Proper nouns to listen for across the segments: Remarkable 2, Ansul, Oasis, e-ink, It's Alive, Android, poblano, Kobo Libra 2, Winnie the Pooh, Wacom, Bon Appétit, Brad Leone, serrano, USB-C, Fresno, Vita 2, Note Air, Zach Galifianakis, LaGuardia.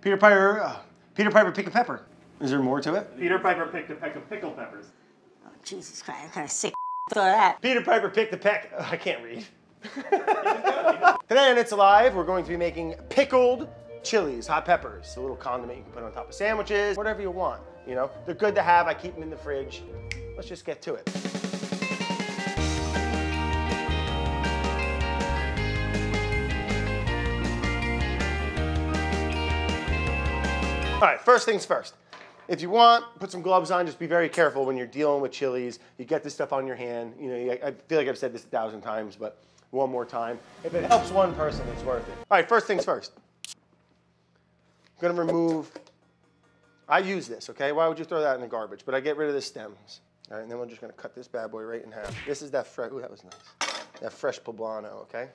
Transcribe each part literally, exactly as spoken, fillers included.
Peter Piper, uh, Peter Piper picked a pepper. Is there more to it? Peter Piper picked a peck of pickled peppers. Oh, Jesus Christ, what kind of sick thought of that? Peter Piper picked a peck, oh, I can't read. Today on It's Alive, we're going to be making pickled chilies, hot peppers, a little condiment you can put on top of sandwiches, whatever you want, you know? They're good to have, I keep them in the fridge. Let's just get to it. All right, first things first. If you want, put some gloves on, just be very careful when you're dealing with chilies. You get this stuff on your hand. You know, I feel like I've said this a thousand times, but one more time. If it helps one person, it's worth it. All right, first things first. I'm gonna remove, I use this, okay? Why would you throw that in the garbage? But I get rid of the stems. All right, and then we're just gonna cut this bad boy right in half. This is that fresh, ooh, that was nice. That fresh poblano, okay?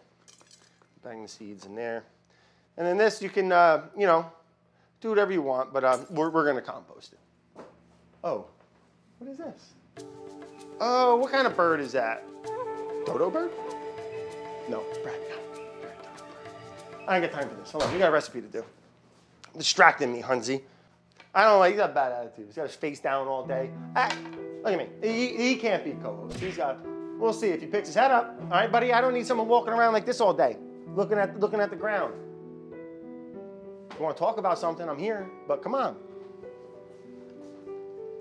Bang the seeds in there. And then this, you can, uh, you know, do whatever you want, but um, we're, we're gonna compost it. Oh, what is this? Oh, what kind of bird is that? Dodo bird? No, Brad, no. Brad, dodo bird. I ain't got time for this. Hold on, we got a recipe to do. Distracting me, Hunzi. I don't like, he's got a bad attitude. He's got his face down all day. Ah, look at me, he, he can't be co-host. He's got, we'll see if he picks his head up. All right, buddy, I don't need someone walking around like this all day, looking at, looking at the ground. If you want to talk about something, I'm here, but come on.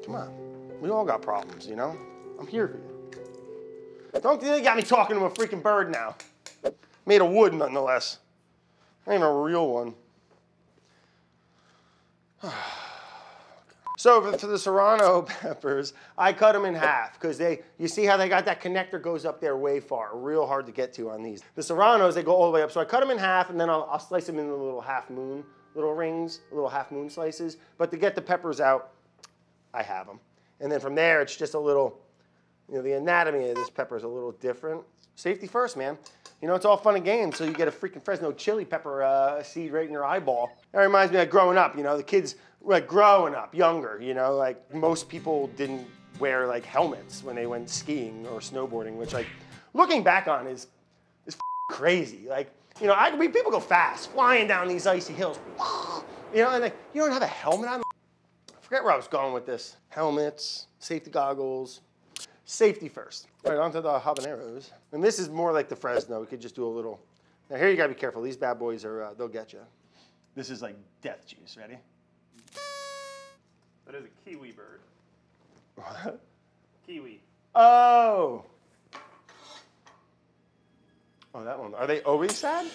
Come on. We all got problems, you know? I'm here for you. Don't think they got me talking to a freaking bird now. Made of wood, nonetheless. Not even a real one. So for the serrano peppers, I cut them in half because they, you see how they got that connector goes up there way far, real hard to get to on these. The serranos, they go all the way up. So I cut them in half and then I'll, I'll slice them into little half moon, little rings, little half moon slices. But to get the peppers out, I have them. And then from there, it's just a little, you know, the anatomy of this pepper is a little different. Safety first, man. You know, it's all fun and games, so you get a freaking Fresno chili pepper uh, seed right in your eyeball. That reminds me of growing up, you know, the kids like growing up, younger, you know, like most people didn't wear like helmets when they went skiing or snowboarding, which like looking back on is, is crazy. Like, you know, I, we, people go fast, flying down these icy hills, you know, and like, you don't have a helmet on? I forget where I was going with this. Helmets, safety goggles. Safety first. All right, onto the habaneros. And this is more like the Fresno. We could just do a little. Now here you gotta be careful. These bad boys are, uh, they'll get you. This is like death juice, ready? That is a kiwi bird. What? Kiwi. Oh. Oh, that one. Are they always sad?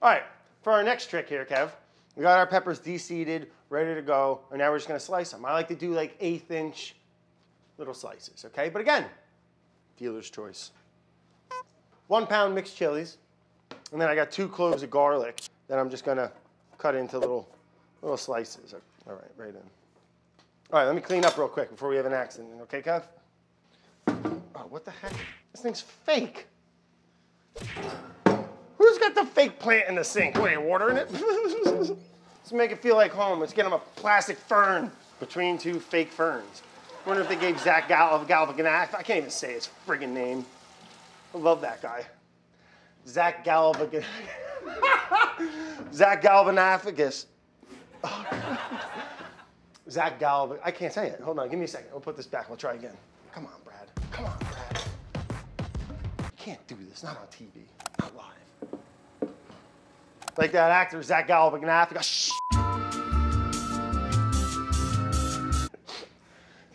All right, for our next trick here, Kev. We got our peppers de-seeded, ready to go. And now we're just gonna slice them. I like to do like eighth inch little slices, okay? But again, dealer's choice. One pound mixed chilies, and then I got two cloves of garlic that I'm just gonna cut into little, little slices. All right, right in. All right, let me clean up real quick before we have an accident, okay, Kev? Oh, what the heck? This thing's fake. Who's got the fake plant in the sink? What, are you watering it? Let's make it feel like home. Let's get him a plastic fern between two fake ferns. I wonder if they gave Zach Galifianakis, I can't even say his friggin' name. I love that guy. Zach Galifianakis. Zach Galifianakis. Oh, Zach Galifianakis. I can't say it. Hold on, give me a second. We'll put this back. We'll try again. Come on, Brad. Come on, Brad. You can't do this. Not on T V. Not live. Like that actor, Zach Galifianakis. Shh.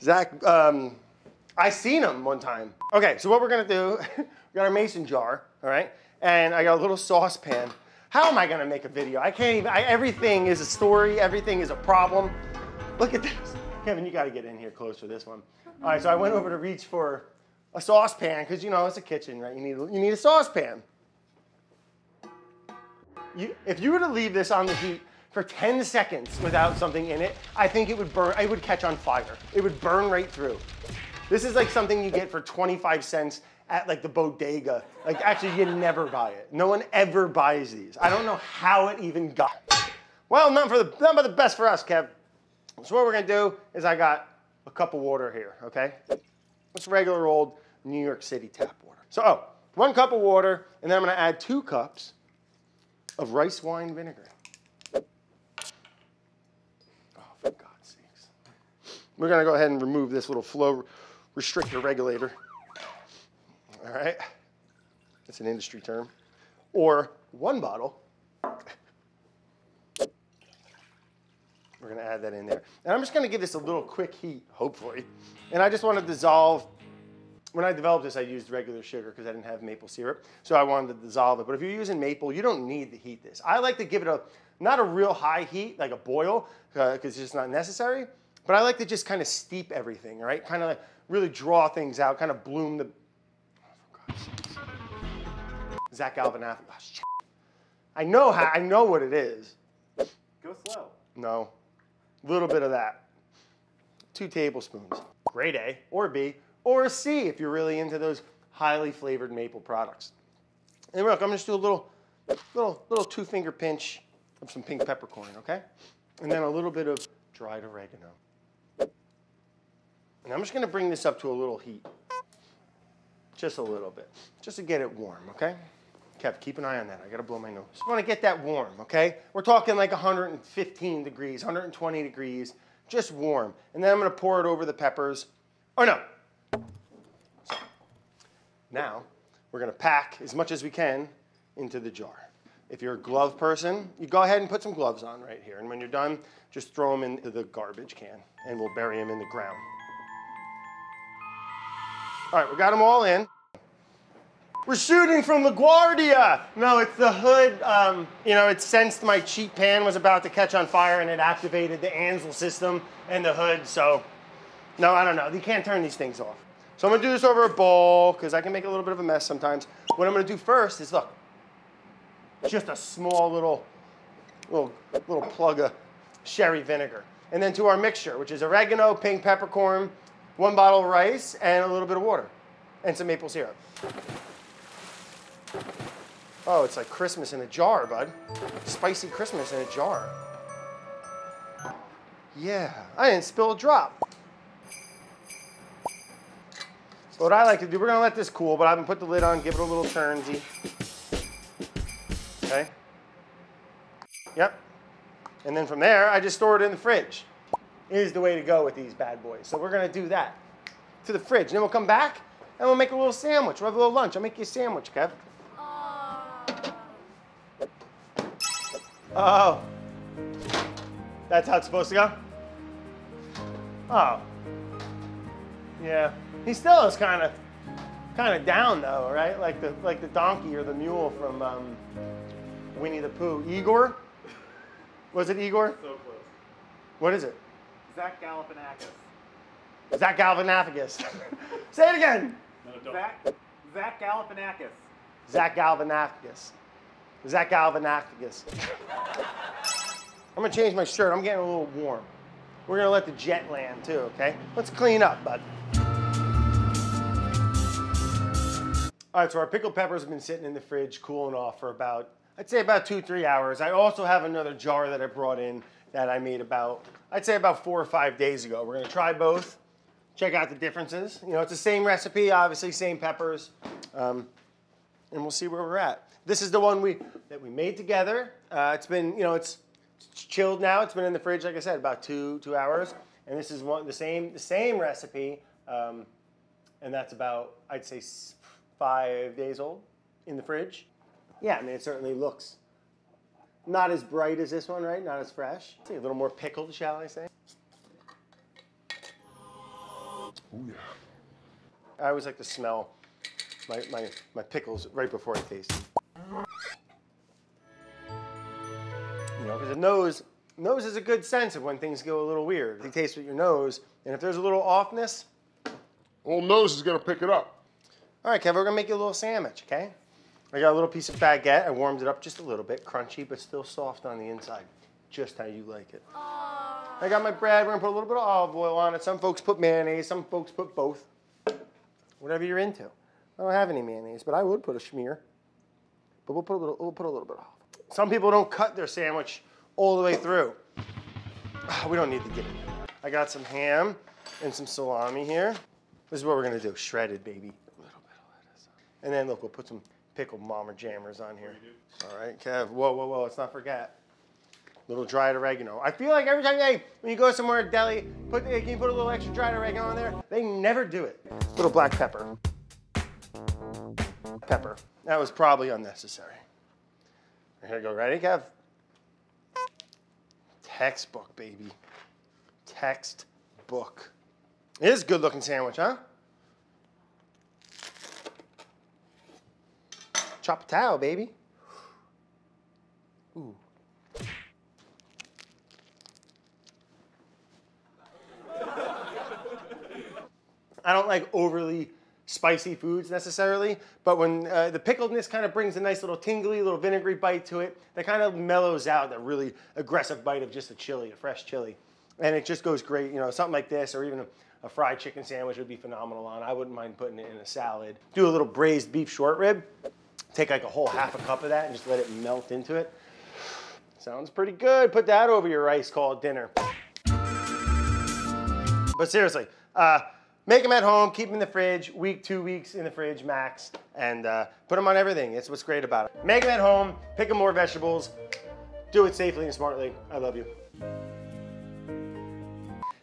Zach, um, I seen him one time. Okay, so what we're gonna do, we got our mason jar, all right? And I got a little saucepan. How am I gonna make a video? I can't even, I, everything is a story, everything is a problem. Look at this. Kevin, you gotta get in here close for this one. All right, so I went over to reach for a saucepan, cause you know, it's a kitchen, right? You need, you need a saucepan. You, if you were to leave this on the heat for ten seconds without something in it, I think it would burn, it would catch on fire. It would burn right through. This is like something you get for twenty-five cents at like the bodega. Like actually you never buy it. No one ever buys these. I don't know how it even got. Well, none for the, none but the best for us, Kev. So what we're gonna do is I got a cup of water here, okay? It's regular old New York City tap water. So, oh, one cup of water, and then I'm gonna add two cups of rice wine vinegar. We're going to go ahead and remove this little flow restrictor regulator. All right. It's an industry term. Or one bottle. We're going to add that in there. And I'm just going to give this a little quick heat, hopefully. And I just want to dissolve. When I developed this, I used regular sugar because I didn't have maple syrup. So I wanted to dissolve it. But if you're using maple, you don't need to heat this. I like to give it a, not a real high heat, like a boil, because uh, it's just not necessary. But I like to just kind of steep everything, right? Kind of like really draw things out, kind of bloom the... Oh, Zach Galifianakis. Oh, I know how, I know what it is. Go slow. No. A little bit of that. Two tablespoons. Grade A or B. Or a C if you're really into those highly flavored maple products. And look, I'm gonna just do a little, little, little two finger pinch of some pink peppercorn, okay? And then a little bit of dried oregano. And I'm just gonna bring this up to a little heat. Just a little bit, just to get it warm, okay? Kev, keep an eye on that, I gotta blow my nose. I wanna get that warm, okay? We're talking like one hundred fifteen degrees, one hundred twenty degrees, just warm. And then I'm gonna pour it over the peppers. Oh no. Now, we're gonna pack as much as we can into the jar. If you're a glove person, you go ahead and put some gloves on right here. And when you're done, just throw them into the garbage can and we'll bury them in the ground. All right, we got them all in. We're shooting from LaGuardia. No, it's the hood. Um, you know, it sensed my cheap pan was about to catch on fire and it activated the Ansul system and the hood. So, no, I don't know. You can't turn these things off. So I'm gonna do this over a bowl because I can make a little bit of a mess sometimes. What I'm gonna do first is, look, just a small little, little, little plug of sherry vinegar. And then to our mixture, which is oregano, pink peppercorn, one bottle of rice, and a little bit of water, and some maple syrup. Oh, it's like Christmas in a jar, bud. Spicy Christmas in a jar. Yeah, I didn't spill a drop. So what I like to do, we're gonna let this cool, but I'm gonna put the lid on, give it a little turnsy. Okay. Yep. And then from there, I just store it in the fridge. It is the way to go with these bad boys. So we're gonna do that to the fridge. And then we'll come back and we'll make a little sandwich. We'll have a little lunch. I'll make you a sandwich, Kev. Uh oh. That's how it's supposed to go? Oh. Yeah. He still is kind of, kind of down though, right? Like the like the donkey or the mule from um, Winnie the Pooh. Igor, was it Igor? So close. What is it? Zach Galifianakis. Zach Galifianakis. Say it again. No, don't. Zach. Zach Galifianakis. Zach Galifianakis. Zach Galifianakis. I'm gonna change my shirt. I'm getting a little warm. We're gonna let the jet land too, okay? Let's clean up, bud. All right, so our pickled peppers have been sitting in the fridge cooling off for about, I'd say about two, three hours. I also have another jar that I brought in that I made about, I'd say about four or five days ago. We're gonna try both, check out the differences. You know, it's the same recipe, obviously, same peppers, um, and we'll see where we're at. This is the one we that we made together. Uh, it's been, you know, it's, it's chilled now. It's been in the fridge, like I said, about two, two hours. And this is one the same, the same recipe, um, and that's about, I'd say, five days old in the fridge. Yeah, I mean, it certainly looks not as bright as this one, right? Not as fresh. Let's see, a little more pickled, shall I say? Ooh, yeah. I always like to smell my, my, my pickles right before I taste them. You know, because the nose, nose is a good sense of when things go a little weird. You taste with your nose, and if there's a little offness, old nose is gonna pick it up. All right, Kev, we're gonna make you a little sandwich, okay? I got a little piece of baguette. I warmed it up just a little bit, crunchy, but still soft on the inside. Just how you like it. Aww. I got my bread. We're gonna put a little bit of olive oil on it. Some folks put mayonnaise, some folks put both. Whatever you're into. I don't have any mayonnaise, but I would put a schmear. But we'll put a little, we'll put a little bit of olive oil. Some people don't cut their sandwich all the way through. We don't need to get into that. I got some ham and some salami here. This is what we're gonna do, shredded, baby. And then look, we'll put some pickled mama jammers on here. All right, Kev, whoa, whoa, whoa, let's not forget. little dried oregano. I feel like every time they, when you go somewhere, deli, put, can you put a little extra dried oregano on there? They never do it. Little black pepper. Pepper. That was probably unnecessary. Here we go, ready, Kev? Textbook, baby. Textbook. It is a good looking sandwich, huh? Chop a towel, baby. Ooh. I don't like overly spicy foods necessarily, but when uh, the pickledness kind of brings a nice little tingly, little vinegary bite to it, that kind of mellows out that really aggressive bite of just a chili, a fresh chili. And it just goes great, you know, something like this or even a, a fried chicken sandwich would be phenomenal on. I wouldn't mind putting it in a salad. Do a little braised beef short rib. Take like a whole half a cup of that and just let it melt into it. Sounds pretty good. Put that over your rice called dinner. But seriously, uh, make them at home, keep them in the fridge, week, two weeks in the fridge max, and uh, put them on everything. It's what's great about it. Make them at home, pick them more vegetables, do it safely and smartly. I love you.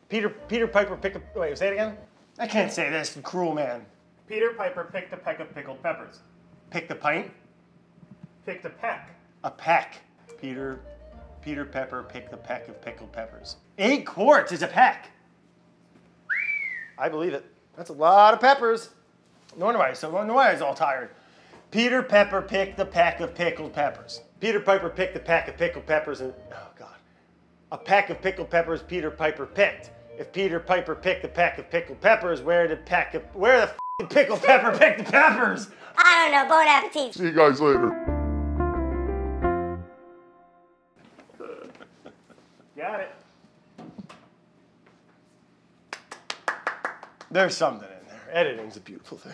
Peter, Peter Piper picked a, wait, say it again? I can't say this, cruel man. Peter Piper picked a peck of pickled peppers. Picked a pint? Picked a peck. A peck. Peter, Peter Pepper picked a peck of pickled peppers. Eight quarts is a peck. I believe it. That's a lot of peppers. No wonder why. So no wonder why I was all tired. Peter Pepper picked the pack of pickled peppers. Peter Piper picked the pack of pickled peppers, and oh god, a pack of pickled peppers. Peter Piper picked. If Peter Piper picked the pack of pickled peppers, where did pack of where the f***ing pickled pepper pick the peppers? I don't know. Bon Appétit. See you guys later. Got it. There's something in there. Editing's a beautiful thing.